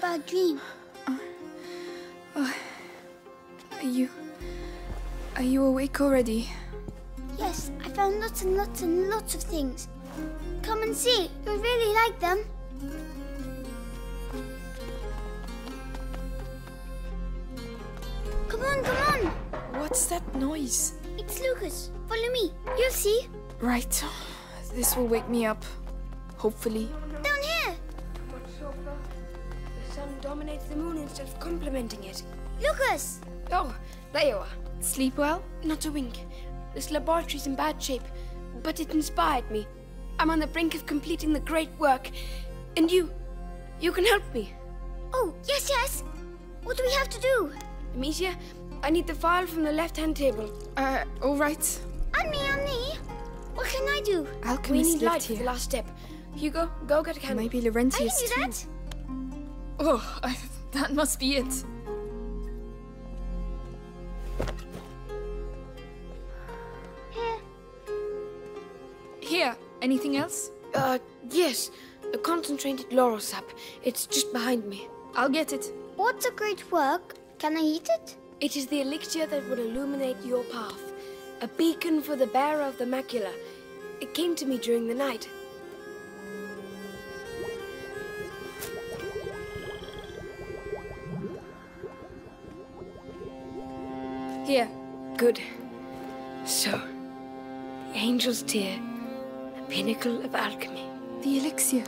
about Dream? Are you awake already? Yes, I found lots and lots and lots of things. Come and see, you'll really like them. Come on, come on! What's that noise? It's Lucas. Follow me, you'll see. Right, this will wake me up. Hopefully. Down here! Too much so far. The sun dominates the moon instead of complementing it. Lucas! Oh, there you are. Sleep well? Not a wink. This laboratory's in bad shape, but it inspired me. I'm on the brink of completing the great work, and you can help me. Oh, yes, yes. What do we have to do? Amicia, I need the file from the left-hand table. All right. On me. What can I do? We need light for the last step. Hugo, go get a candle. Maybe Laurentius too. I can do that. Oh, that must be it. Here, anything else? Yes. The concentrated laurel sap. It's just behind me. I'll get it. What's a great work? Can I eat it? It is the elixir that will illuminate your path. A beacon for the bearer of the macula. It came to me during the night. Here. Good. So, the angel's tear, the pinnacle of alchemy. The elixir.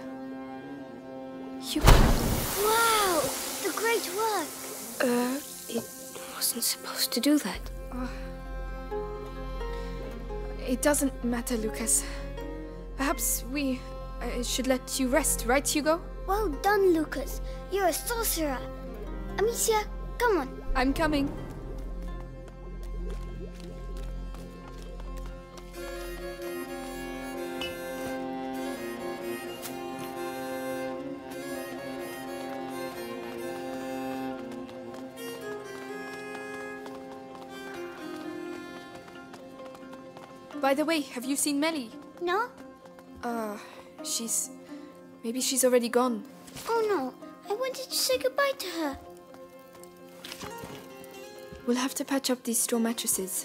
Wow! The great work! It wasn't supposed to do that. It doesn't matter, Lucas. Perhaps we should let you rest, right, Hugo? Well done, Lucas. You're a sorcerer. Amicia, come on. I'm coming. By the way, have you seen Mélie? No. Maybe she's already gone. Oh no, I wanted to say goodbye to her. We'll have to patch up these straw mattresses.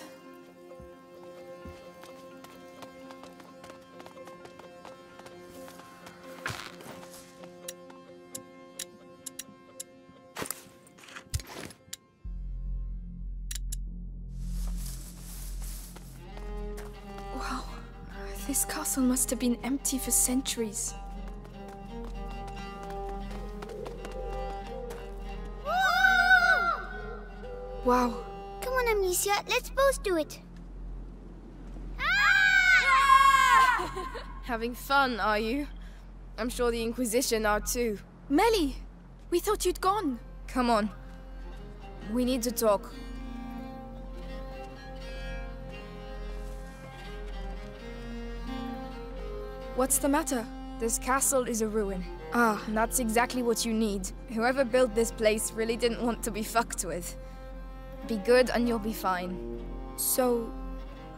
This castle must have been empty for centuries. Wow. Come on, Amicia, let's both do it. Having fun, are you? I'm sure the Inquisition are too. Mélie, we thought you'd gone. Come on. We need to talk. What's the matter? This castle is a ruin. And that's exactly what you need. Whoever built this place really didn't want to be fucked with. Be good and you'll be fine. So,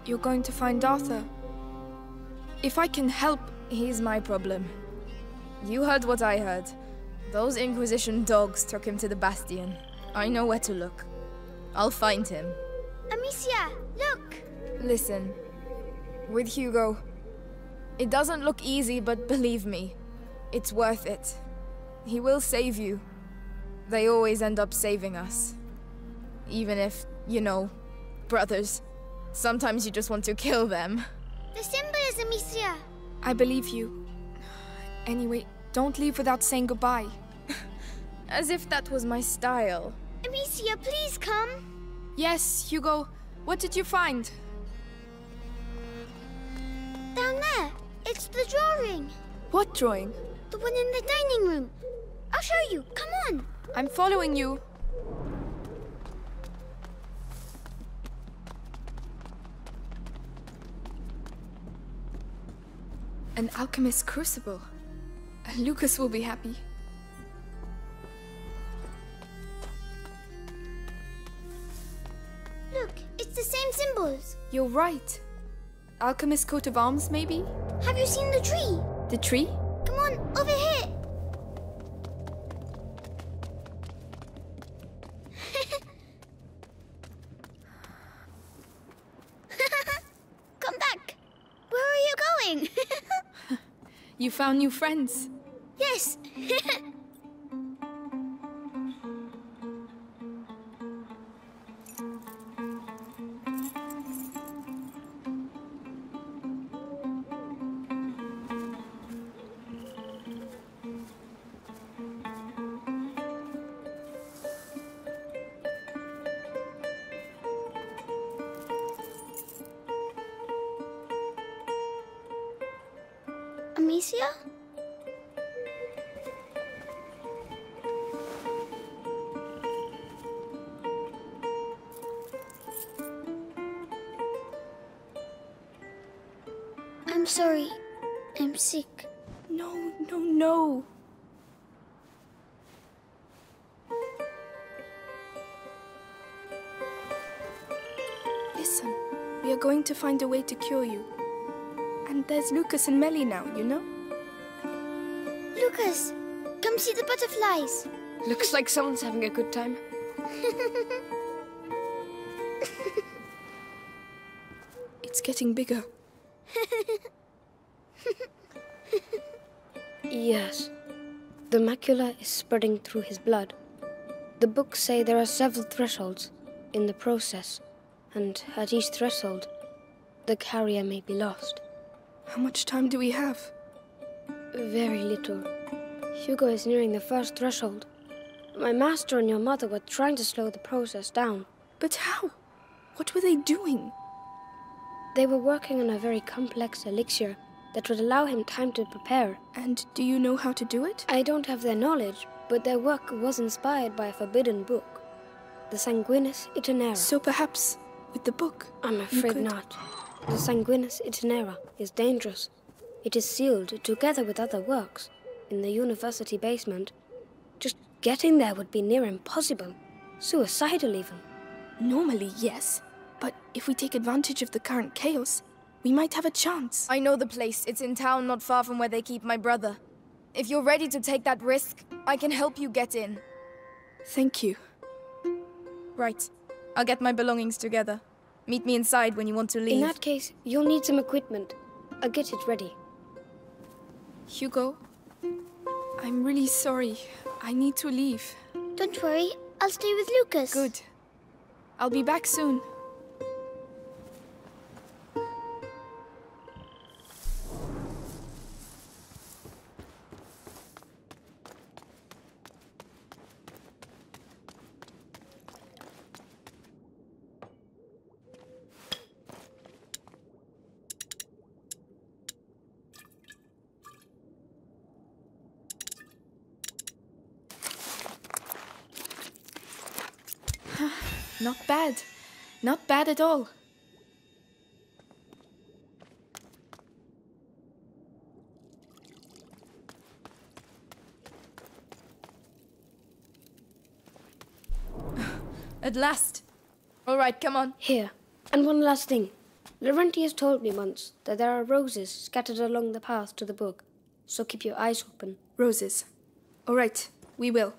you're going to find Arthur? If I can help, he's my problem. You heard what I heard. Those Inquisition dogs took him to the Bastion. I know where to look. I'll find him. Amicia, look! Listen. With Hugo, it doesn't look easy, but believe me, it's worth it. He will save you. They always end up saving us. Even if, you know, brothers. Sometimes you just want to kill them. The symbol is Amicia. I believe you. Anyway, don't leave without saying goodbye. As if that was my style. Amicia, please come. Yes, Hugo. What did you find? Down there. It's the drawing. What drawing? The one in the dining room. I'll show you. Come on. I'm following you. An alchemist's crucible. Lucas will be happy. Look, it's the same symbols. You're right. Alchemist's coat of arms, maybe? Have you seen the tree? The tree? Come on, over here! going? You found new friends. Yes. Amicia? I'm sorry. I'm sick. No, no, no. Listen, we are going to find a way to cure you. And there's Lucas and Mélie now, you know? Lucas, come see the butterflies. Looks like someone's having a good time. It's getting bigger. Yes. The macula is spreading through his blood. The books say there are several thresholds in the process, and at each threshold, the carrier may be lost. How much time do we have? Very little. Hugo is nearing the first threshold. My master and your mother were trying to slow the process down. But how? What were they doing? They were working on a very complex elixir that would allow him time to prepare. And do you know how to do it? I don't have their knowledge, but their work was inspired by a forbidden book, the Sanguinis Itinera. So perhaps with the book, I'm afraid not. The Sanguinis Itinera is dangerous. It is sealed, together with other works, in the university basement. Just getting there would be near impossible. Suicidal, even. Normally, yes. But if we take advantage of the current chaos, we might have a chance. I know the place. It's in town, not far from where they keep my brother. If you're ready to take that risk, I can help you get in. Thank you. Right. I'll get my belongings together. Meet me inside when you want to leave. In that case, you'll need some equipment. I'll get it ready. Hugo, I'm really sorry. I need to leave. Don't worry. I'll stay with Lucas. Good. I'll be back soon. Not bad. Not bad at all. At last. All right, come on. Here. And one last thing. Laurentius told me once that there are roses scattered along the path to the book. So keep your eyes open. Roses. All right, we will.